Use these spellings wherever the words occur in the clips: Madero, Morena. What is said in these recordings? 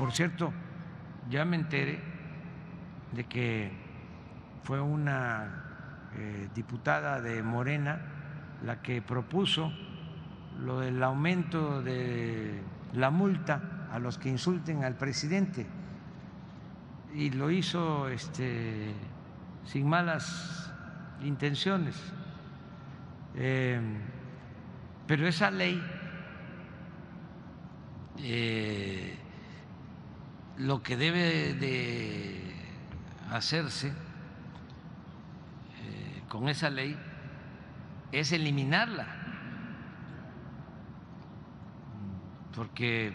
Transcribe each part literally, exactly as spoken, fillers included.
Por cierto, ya me enteré de que fue una eh, diputada de Morena la que propuso lo del aumento de la multa a los que insulten al presidente, y lo hizo este, sin malas intenciones. Eh, pero esa ley eh, lo que debe de hacerse eh, con esa ley es eliminarla, porque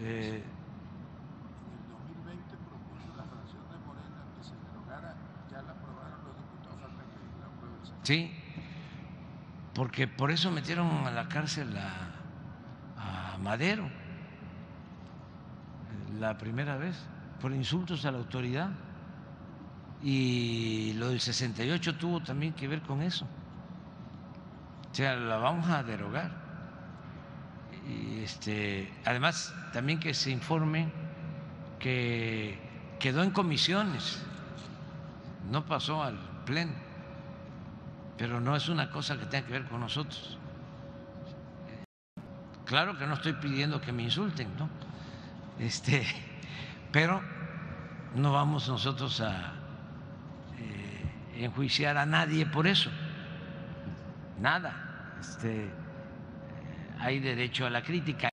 eh, sí, porque por eso metieron a la cárcel a, a Madero la primera vez, por insultos a la autoridad, y lo del sesenta y ocho tuvo también que ver con eso. O sea, la vamos a derogar. Y este, además, también que se informe que quedó en comisiones, no pasó al pleno, pero no es una cosa que tenga que ver con nosotros. Claro que no estoy pidiendo que me insulten, ¿no? Este, pero no vamos nosotros a eh, enjuiciar a nadie por eso, nada. Este, hay derecho a la crítica.